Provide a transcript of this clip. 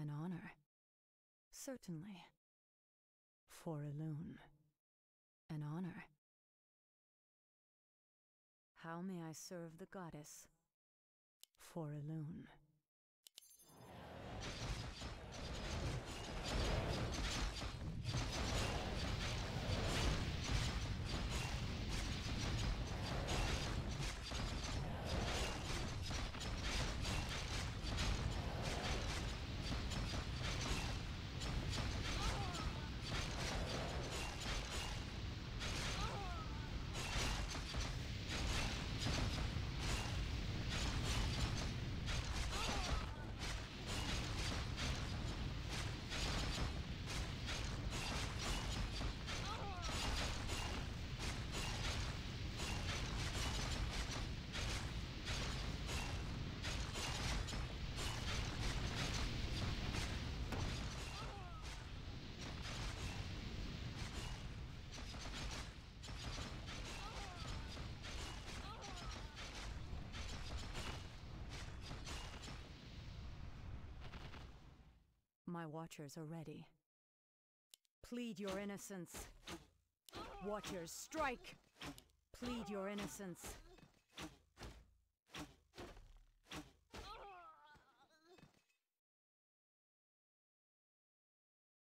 An honor. Certainly. For Elune. An honor. How may I serve the goddess? For Elune. My Watchers are ready. Plead your innocence. Watchers, strike! Plead your innocence.